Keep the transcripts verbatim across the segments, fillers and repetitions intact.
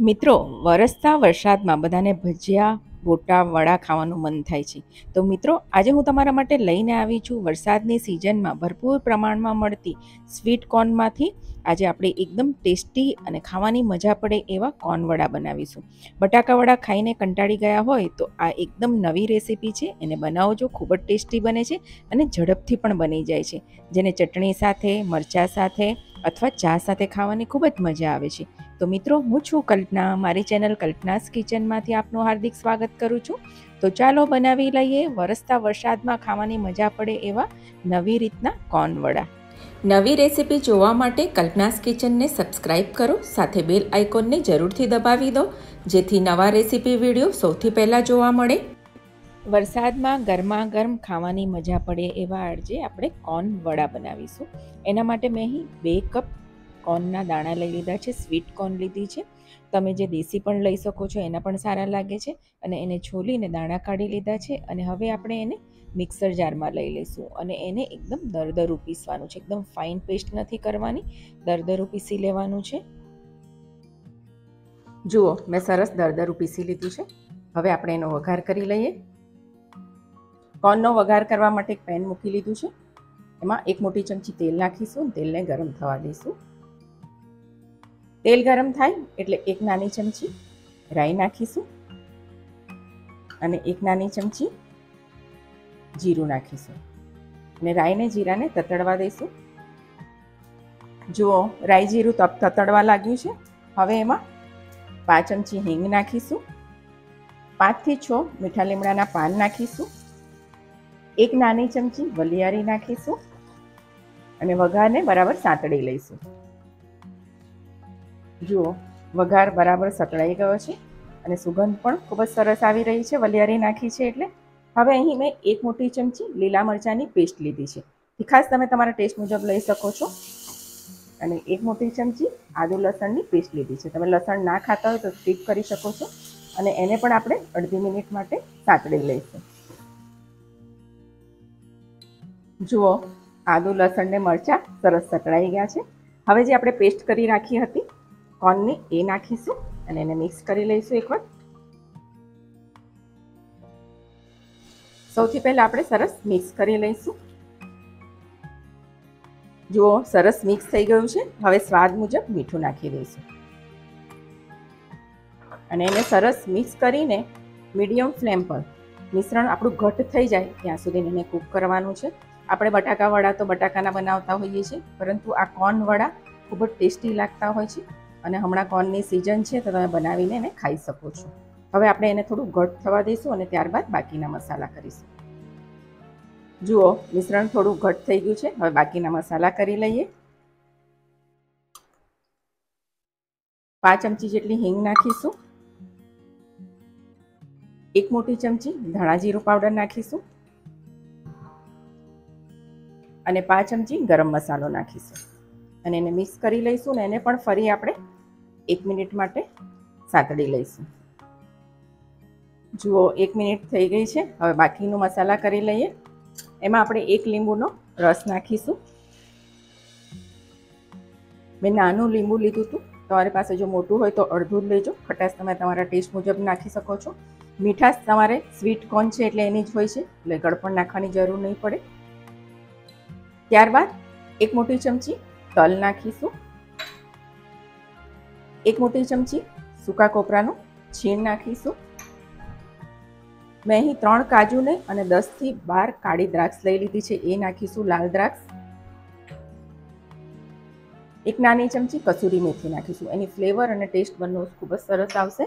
મિત્રો વરસતા વરસાદમાં બધાને ભજીયા બોટા વડા ખાવાનું મન થાય છે તો મિત્રો આજે હું તમારા માટે લઈને આવી છું વરસાદની સિઝનમાં ભરપૂર પ્રમાણમાં મળતી સ્વીટ કોર્નમાંથી આજે આપણે એકદમ ટેસ્ટી અને ખાવાની મજા પડે એવા કોર્ન વડા બનાવીશું। બટાકા વડા ખાઈને કંટાળી ગયા હોય તો આ એકદમ નવી રેસીપી છે, એને બનાવજો, ખૂબ જ ટેસ્ટી બને છે અને ઝડપથી પણ બની જાય છે, જેને ચટણી સાથે, મરચાં સાથે अथवा चा साथे खावानी खूब ज मजा आवे छे। तो मित्रों हूँ छूं कल्पना, मारी चेनल कल्पनास किचन मांथी आपनुं हार्दिक स्वागत करूँ छूं। तो चालो बनावी लईए वरसता वरसादमां खावानी मजा पड़े एवा नवी रीतना कोर्न वड़ा। नवी रेसिपी जोवा माटे कल्पनास किचन ने सब्सक्राइब करो, साथे बेल आइकॉन ने जरूरथी दबावी दो जेथी नवा रेसिपी विडियो सौथी पहेला जोवा मळे। વરસાદમાં ગરમા ગરમ ખાવાની મજા પડે એવા આજે આપણે કોર્ન વડા બનાવીશું। એના માટે મેં અહીં બે કપ કોર્નના દાણા લઈ લીધા છે, સ્વીટ કોર્ન લીધી છે, તમે જે દેશી પણ લઈ શકો છો, એના પણ સારા લાગે છે, અને એને છોલીને દાણા કાઢી લીધા છે। અને હવે આપણે એને મિક્સર જારમાં લઈ લઈશું અને એને એકદમ દરદરું પીસવાનું છે, એકદમ ફાઇન પેસ્ટ નથી કરવાની, દરદરું પીસી લેવાનું છે। જુઓ મેં સરસ દરદરું પીસી લીધું છે, હવે આપણે એનો વઘાર કરી લઈએ। કોર્નનો વઘાર કરવા માટે એક પેન મૂકી લીધું છે, એમાં એક મોટી ચમચી તેલ નાખીશું, તેલને ગરમ થવા દઈશું। તેલ ગરમ થાય એટલે એક નાની ચમચી રાઈ નાખીશું અને એક નાની ચમચી જીરું નાખીશું અને રાઈને જીરાને તતડવા દઈશું। જુઓ રાઈ જીરું તતડવા લાગ્યું છે, હવે એમાં પાંચ ચમચી હિંગ નાખીશું, પાંચથી છ મીઠા લીમડાના પાન નાખીશું, एक नानी चमची वलियारी नाखीशू अने वघार ने बराबर सातड़ी लईशू। जुओ वघार बराबर सतड़ाई गयो छे अने सुगंध पण खूब सरस आवी रही छे, वलियारी नाखी छे एटले। हवे अहीं मैं एक मोटी चमची लीला मरचानी पेस्ट लीधी छे, तिखास तमे तमारा टेस्ट मुजब लई शको छो, अने एक मोटी चमची आदू लसणनी पेस्ट लीधी छे, तमे लसण ना खाता हो तो स्कीप करी शको छो। अने एने पण आपणे अर्धी मिनिट माटे सातड़ी लईशू। जुओ आदू लसण ने मरचा सरस सतड़ाई गया है, हवे जे आपणे पेस्ट करी राखी हती कोर्न ने ए नाखीशू अने एने मिक्स करी लईशू एकवार। सौथी पहेला आपणे सरस मिक्स करी लईशू। जुओ सरस मिक्स थई गयुं छे, हवे स्वाद मुजब मीठुं नाखी दईशू अने एने सरस मिक्स करीने मीडियम फ्लेम पर मिश्रण आपणुं घट्ट थई जाय त्यां सुधी एने कूक करवानुं छे। આપણે બટાકા વડા તો બટાકાના બનાવતા હોઈએ છીએ, પરંતુ આ કોર્ન વડા ખૂબ જ ટેસ્ટી લાગતા હોય છે અને હમણાં કોર્નની સિઝન છે તો તમે બનાવીને એને ખાઈ શકો છો। હવે આપણે એને થોડું ઘટ્ટ થવા દઈશું અને ત્યારબાદ બાકીના મસાલા કરીશું। જુઓ મિશ્રણ થોડું ઘટ્ટ થઈ ગયું છે, હવે બાકીના મસાલા કરી લઈએ। પાંચ ચમચી જેટલી હિંગ નાખીશું, એક મોટી ચમચી ધાણા જીરું પાવડર નાખીશું અને પાંચ ચમચી ગરમ મસાલો નાખીશું અને એને મિક્સ કરી લઈશું અને એને પણ ફરી આપણે એક મિનિટ માટે સાતડી લઈશું। જુઓ એક મિનિટ થઈ ગઈ છે, હવે બાકીનું મસાલા કરી લઈએ। એમાં આપણે એક લીંબુનો રસ નાખીશું, મેં નાનું લીંબુ લીધું હતું, તમારી પાસે જો મોટું હોય તો અડધું જ લેજો, ખટાશ તમે તમારા ટેસ્ટ મુજબ નાખી શકો છો। મીઠાશ તમારે સ્વીટ કોર્ન છે એટલે એની જ હોય છે, એટલે ગળપણ નાખવાની જરૂર નહીં પડે। ત્યારબાદ એક મોટી ચમચી તલ નાખીશું, એક મોટી ચમચી સૂકા કોપરાનું છીણ નાખીશું, મેં અહીં ત્રણ કાજુને અને દસ થી બાર કાળી દ્રાક્ષ લઈ લીધી છે એ નાખીશું, લાલ દ્રાક્ષ, એક નાની ચમચી કસૂરી મેથી નાખીશું, એની ફ્લેવર અને ટેસ્ટ બંને ખૂબ જ સરસ આવશે,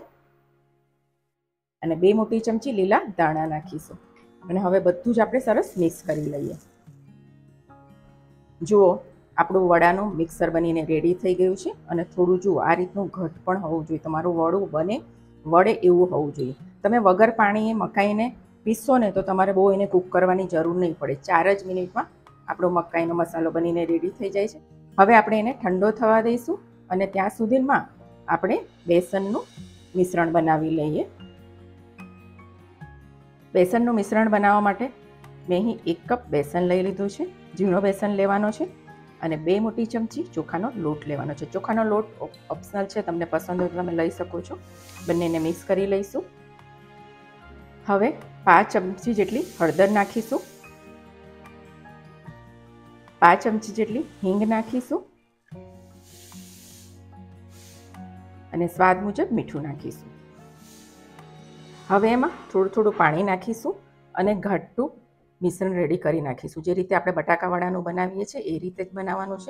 અને બે મોટી ચમચી લીલા દાણા નાખીશું અને હવે બધું જ આપણે સરસ મિક્સ કરી લઈએ। જુઓ આપણું વડાનું મિક્સર બનીને રેડી થઈ ગયું છે અને થોડું જુઓ આ રીતનું ઘટ પણ હોવું જોઈએ, તમારું વડું બને વડે એવું હોવું જોઈએ। તમે વગર પાણીએ મકાઈને પીસો ને તો તમારે બહુ એને કૂક કરવાની જરૂર નહીં પડે, ચાર જ મિનિટમાં આપણો મકાઈનો મસાલો બનીને રેડી થઈ જાય છે। હવે આપણે એને ઠંડો થવા દઈશું અને ત્યાં સુધીમાં આપણે બેસનનું મિશ્રણ બનાવી લઈએ। બેસનનું મિશ્રણ બનાવવા માટે મેં અહીં એક કપ બેસન લઈ લીધું છે, ઝીણો બેસન લેવાનો છે અને બે મોટી ચમચી ચોખાનો લોટ લેવાનો છે। ચોખાનો લોટ ઓપ્શનલ છે, તમને પસંદ હોય તો તમે લઈ શકો છો। બંનેને મિક્સ કરી લઈશું। હવે પાંચ ચમચી જેટલી હળદર નાખીશું, પાંચ ચમચી જેટલી હિંગ નાખીશું અને સ્વાદ મુજબ મીઠું નાખીશું। હવે એમાં થોડું થોડું પાણી નાખીશું અને ઘાટું मिश्रण रेडी करी नाखीशू। जे रीते आपणे बटाका वडानुं बनावीए छे ए रीते ज बनाववानुं छे।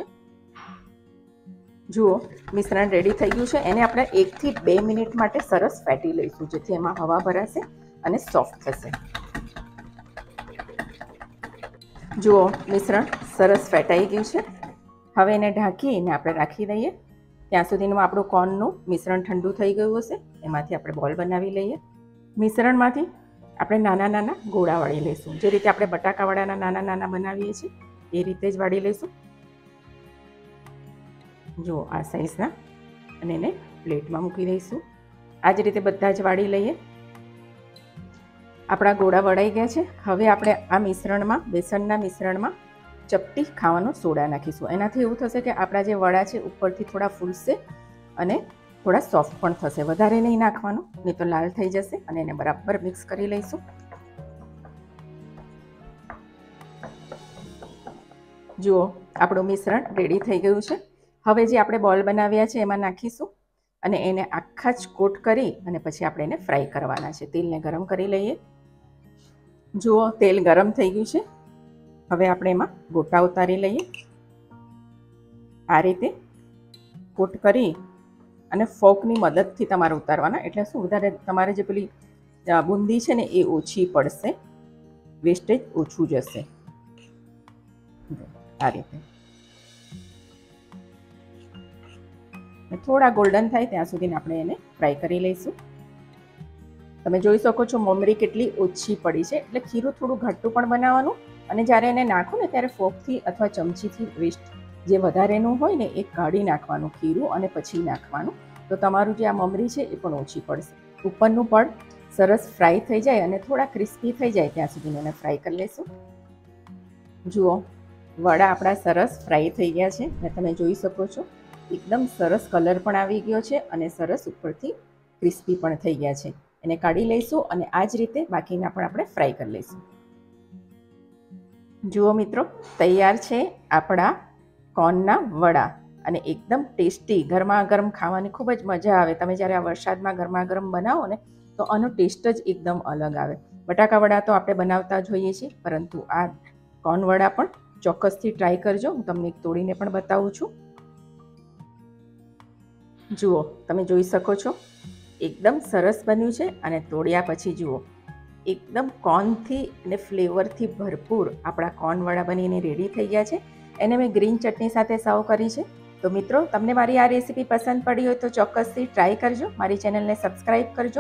जुओ मिश्रण रेडी थई गयुं छे। एने आपणे एक थी बे मिनिट माटे सरस फेटी लईशुं जेथी एमां हवा भराशे अने सॉफ्ट थशे। जुओ मिश्रण सरस फेटाई गयुं छे। हवे एने ढांकीने आपणे राखी दઈએ। ત્યાં સુધીનું આપણો કોર્નનું મિશ્રણ ઠંડુ થઈ ગયું હશે। એમાંથી આપણે બોલ બનાવી લઈએ। મિશ્રણમાંથી આપણે નાના નાના ગોળા વાળી લઈશું। જે રીતે આપણે બટાકા વડાના નાના નાના બનાવીએ છીએ એ રીતે જ વાળી લઈશું। જો આ સાઈઝના, અને એને પ્લેટમાં મૂકી દઈશું। આ જ રીતે બધા જ વાળી લઈએ। આપણા ગોળા વળાઈ ગયા છે। હવે આપણે આ મિશ્રણમાં, બેસનના મિશ્રણમાં ચપટી ખાવાનો સોડા નાખીશું। એનાથી એવું થશે કે આપણા જે વડા છે ઉપરથી થોડા ફૂલશે અને थोड़ा सॉफ्ट पण थशे। वधारे नहीं नाखवानुं, नहीं तो लाल थई जशे। अने एने बराबर मिक्स करी लईशुं। जुओ आपणो मिश्रण रेडी थई गयुं छे। हवे जे आपणे बॉल बनाव्या छे एमां नाखीशुं अने एने आखा ज कोट करी अने पछी आपणे एने फ्राय करवाना छे। तेलने गरम करी लईए। जुओ तेल गरम थई गयुं छे। हवे आपणे एमां गोटा उतारी लईए। आ रीते कोट करी અને ફોકની મદદથી તમારે ઉતારવાના, એટલે શું વધારે તમારે જે પેલી બુંદી છે ને એ ઓછી પડશે, વેસ્ટેજ ઓછું જશે। આ રીતે થોડા ગોલ્ડન થાય ત્યાં સુધી આપણે એને ફ્રાય કરી લઈશું। તમે જોઈ શકો છો મમરી કેટલી ઓછી પડી છે, એટલે ખીરું થોડું ઘટ્ટું પણ બનાવવાનું અને જ્યારે એને નાખો ને ત્યારે ફોકથી અથવા ચમચીથી વેસ્ટ જે વધારેનું હોય ને એ કાઢી નાખવાનું ખીરું અને પછી નાખવાનું, તો તમારું જે આ મમરી છે એ પણ ઓછી પડશે। ઉપરનું પડ સરસ ફ્રાય થઈ જાય અને થોડા ક્રિસ્પી થઈ જાય ત્યાં સુધી એને ફ્રાય કરી લઈશું। જુઓ વડા આપણા સરસ ફ્રાય થઈ ગયા છે અને તમે જોઈ શકો છો એકદમ સરસ કલર પણ આવી ગયો છે અને સરસ ઉપરથી ક્રિસ્પી પણ થઈ ગયા છે। એને કાઢી લઈશું અને આ જ રીતે બાકીના પણ આપણે ફ્રાય કરી લઈશું। જુઓ મિત્રો, તૈયાર છે આપણા કોર્નના વડા અને એકદમ ટેસ્ટી ગરમાગરમ ખાવાની ખૂબ જ મજા આવે। તમે જ્યારે આ વરસાદમાં ગરમાગરમ બનાવો ને તો આનો ટેસ્ટ જ એકદમ અલગ આવે। બટાકા વડા તો આપણે બનાવતા જોઈએ છીએ, પરંતુ આ કોર્ન વડા પણ ચોક્કસથી ટ્રાય કરજો। હું તમને એક તોડીને પણ બતાવું છું। જુઓ તમે જોઈ શકો છો એકદમ સરસ બન્યું છે અને તોડ્યા પછી જુઓ એકદમ કોર્નથી અને ફ્લેવરથી ભરપૂર આપણા કોર્ન વડા બનીને રેડી થઈ ગયા છે। એને મેં ગ્રીન ચટણી સાથે સર્વ કરી છે। તો મિત્રો, તમને મારી આ રેસીપી પસંદ પડી હોય તો ચોક્કસથી ટ્રાય કરજો। મારી ચેનલને સબસ્ક્રાઈબ કરજો।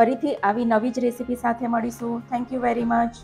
ફરીથી આવી નવી જ રેસીપી સાથે મળીશું। Thank you very much.